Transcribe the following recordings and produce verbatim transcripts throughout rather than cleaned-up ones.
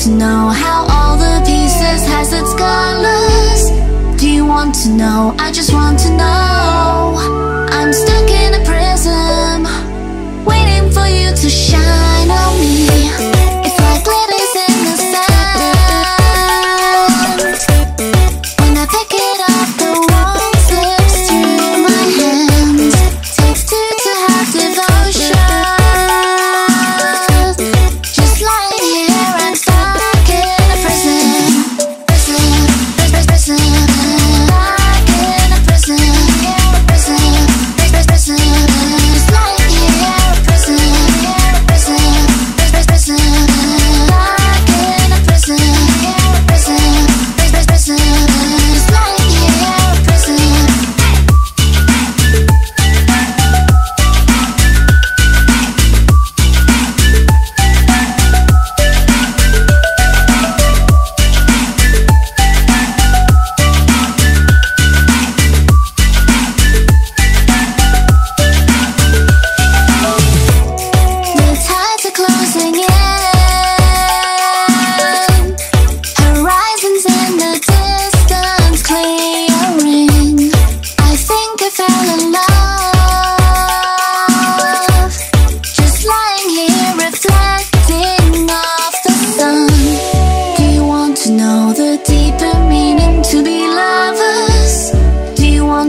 To know how all the pieces has its colors. Do you want to know? I just want to know. I'm stuck in a prism, waiting for you to shine on me. It's like glitters in the sand. When I pick it up, the world slips through my hands. Takes two to have devotion. Just lying here.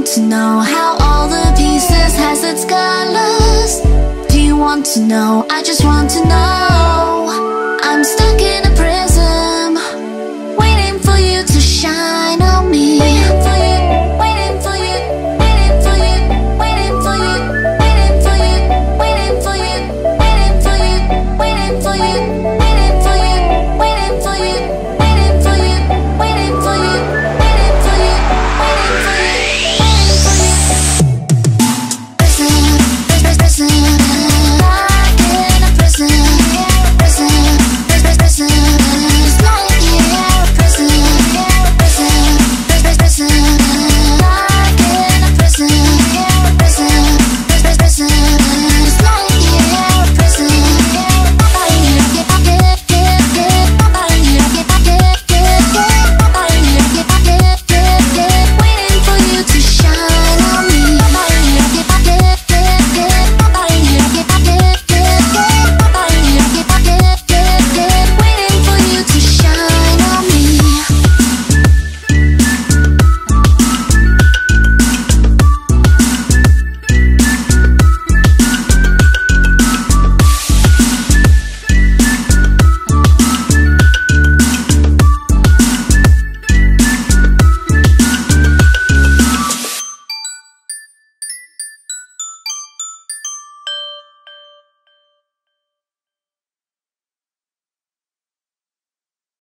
To know how all the pieces has its colors. Do you want to know? I just want to know.